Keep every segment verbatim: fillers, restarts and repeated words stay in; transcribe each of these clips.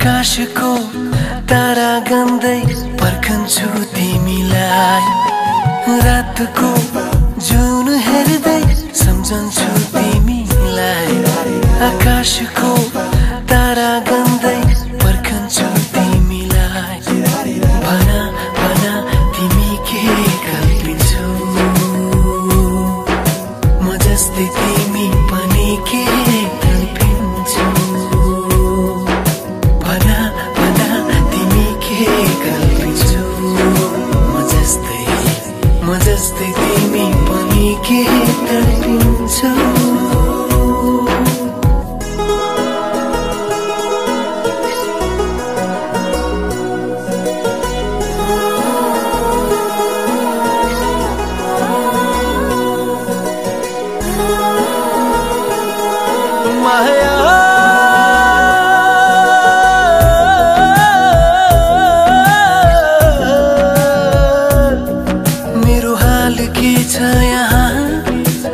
आकाश को तारा गंदै पर्खन्छु तिमीलाई, रात को जुन हेर्दै सम्झन्छु तिमीलाई। आकाश को तारा गंदै पर्खन्छु तिमीलाई, भना भना तिमी के कल्पिन्छौ, म जस्तै तिमी पनि के कल्पिन्छौ। जस्तै तिमी पनि के तर्पिन्छौ।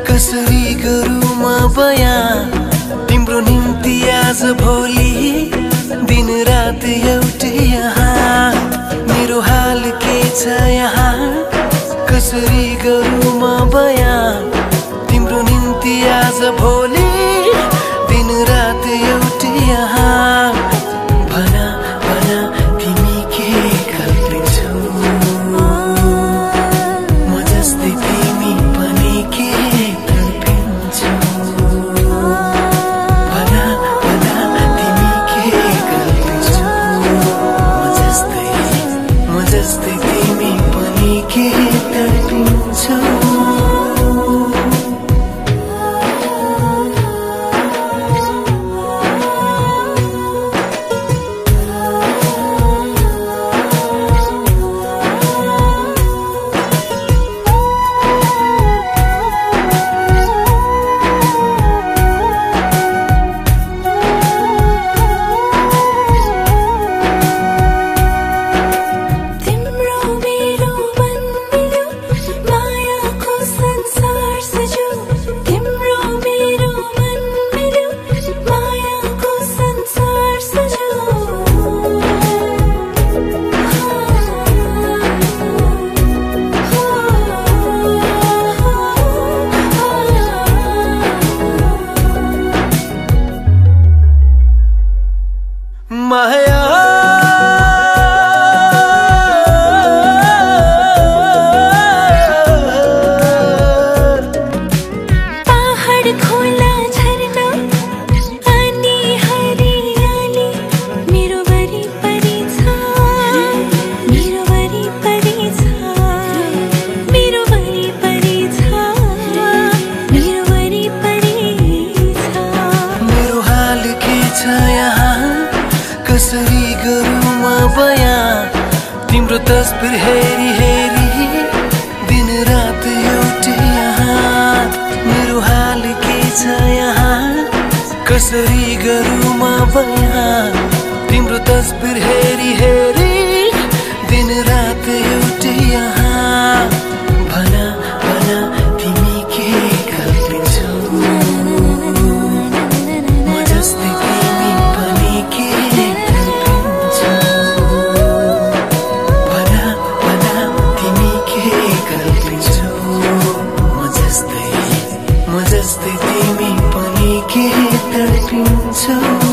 कसरी गरौँ म बयान तिम्रो निम्ति, आज भोलि दिन रात एउटै यहाँ। मेरो हाल के छ यहाँ, कसरी गरौँ म बयान तिम्रो निम्ति, आज भोलि दिन रात एउटै यहाँ। भना भना तिमी के कल्पिन्छौ, म जस्तै तिमी पनि के कसरी गरौँ म बयान तिम्रो तस्बिर हेरी हेरी दिन रात एउटै यहाँ। मेरो हाल के छ यहाँ, कसरी गरौँ म बयान तिम्रो तस्बिर हेरी हेरी दिन रात एउटै यहाँ। भना भना तिमी के कल्पिन्छौ, म जस्तै तिमी पनि के जस्तै तिमी पनि के तर्पिन्छौ।